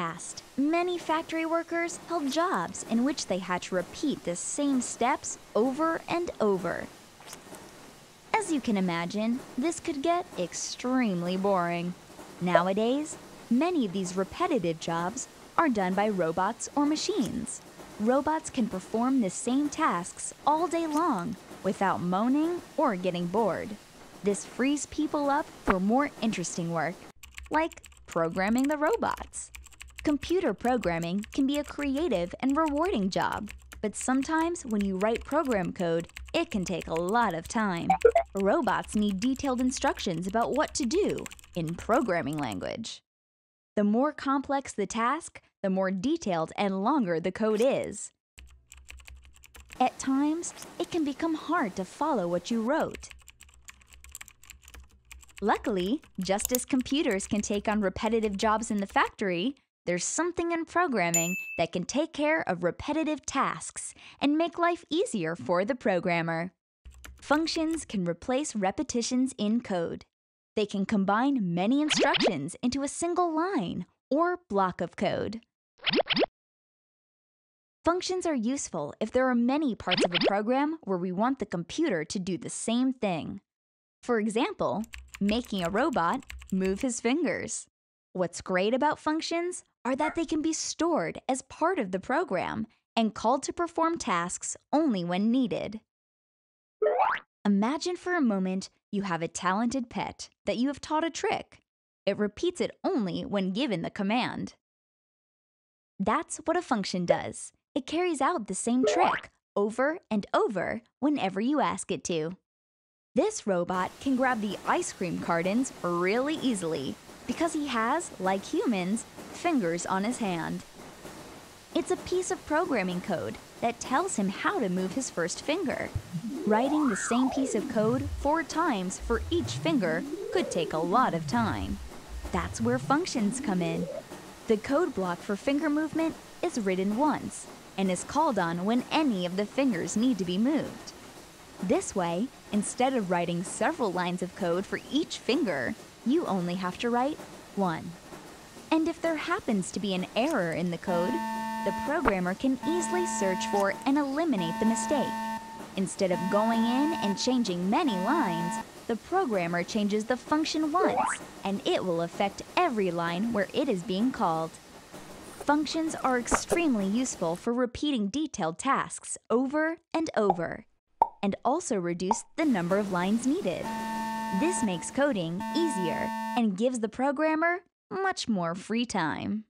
past, many factory workers held jobs in which they had to repeat the same steps over and over. As you can imagine, this could get extremely boring. Nowadays, many of these repetitive jobs are done by robots or machines. Robots can perform the same tasks all day long without moaning or getting bored. This frees people up for more interesting work, like programming the robots. Computer programming can be a creative and rewarding job, but sometimes when you write program code, it can take a lot of time. Robots need detailed instructions about what to do in programming language. The more complex the task, the more detailed and longer the code is. At times, it can become hard to follow what you wrote. Luckily, just as computers can take on repetitive jobs in the factory, there's something in programming that can take care of repetitive tasks and make life easier for the programmer. Functions can replace repetitions in code. They can combine many instructions into a single line or block of code. Functions are useful if there are many parts of a program where we want the computer to do the same thing. For example, making a robot move his fingers. What's great about functions are that they can be stored as part of the program and called to perform tasks only when needed. Imagine for a moment you have a talented pet that you have taught a trick. It repeats it only when given the command. That's what a function does. It carries out the same trick over and over whenever you ask it to. This robot can grab the ice cream cartons really easily because he has, like humans, fingers on his hand. It's a piece of programming code that tells him how to move his first finger. Writing the same piece of code 4 times for each finger could take a lot of time. That's where functions come in. The code block for finger movement is written once and is called on when any of the fingers need to be moved. This way, instead of writing several lines of code for each finger, you only have to write one. And if there happens to be an error in the code, the programmer can easily search for and eliminate the mistake. Instead of going in and changing many lines, the programmer changes the function once, and it will affect every line where it is being called. Functions are extremely useful for repeating detailed tasks over and over, and also reduce the number of lines needed. This makes coding easier and gives the programmer much more free time.